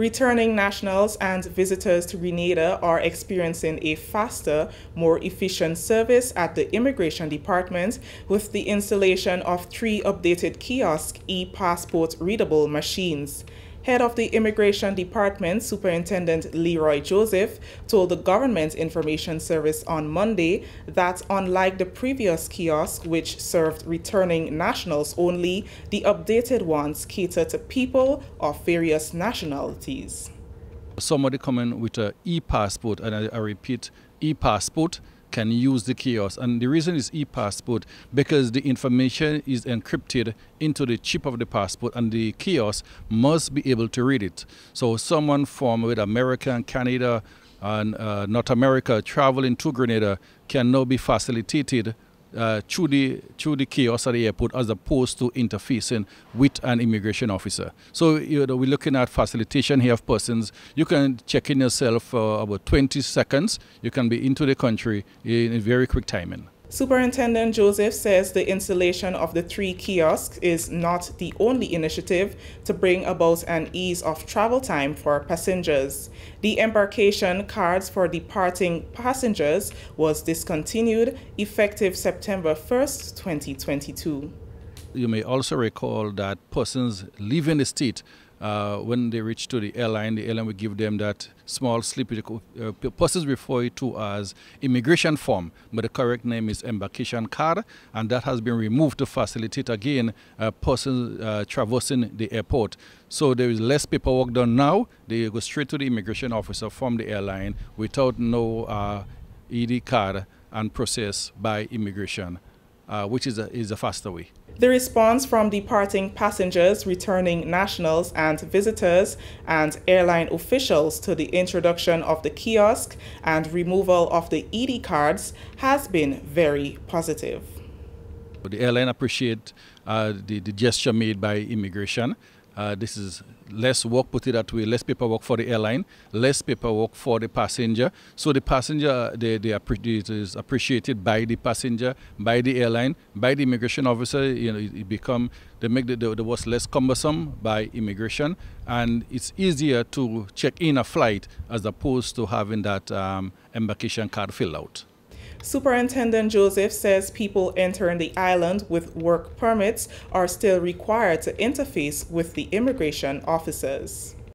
Returning nationals and visitors to Grenada are experiencing a faster, more efficient service at the Immigration Department with the installation of 3 updated kiosk e-passport readable machines. Head of the Immigration Department, Superintendent Leroy Joseph, told the Government Information Service on Monday that unlike the previous kiosk, which served returning nationals only, the updated ones cater to people of various nationalities. Somebody coming with an e-passport, and I repeat, e-passport, can use the kiosk. And the reason is e-passport because the information is encrypted into the chip of the passport, and the kiosk must be able to read it. So someone from with America and Canada and North America traveling to Grenada can now be facilitated through the kiosk at the airport, as opposed to interfacing with an immigration officer. So we're looking at facilitation here of persons. You can check in yourself for about 20 seconds. You can be into the country in a very quick timing. Superintendent Joseph says the installation of the 3 kiosks is not the only initiative to bring about an ease of travel time for passengers. The embarkation cards for departing passengers was discontinued effective September 1st, 2022. You may also recall that persons leaving the state, when they reach to the airline will give them that small slip. Persons refer to as immigration form, but the correct name is embarkation card, and that has been removed to facilitate again persons traversing the airport. So there is less paperwork done now. They go straight to the immigration officer from the airline without no ED card and processed by immigration. Which is a faster way. The response from departing passengers, returning nationals and visitors, and airline officials to the introduction of the kiosk and removal of the ED cards has been very positive. The airline appreciate the gesture made by immigration. This is less work, put it that way, less paperwork for the airline, less paperwork for the passenger. So the passenger, it is appreciated by the passenger, by the airline, by the immigration officer. You know, they make the work less cumbersome by immigration, and it's easier to check in a flight as opposed to having that embarkation card filled out. Superintendent Joseph says people entering the island with work permits are still required to interface with the immigration officers.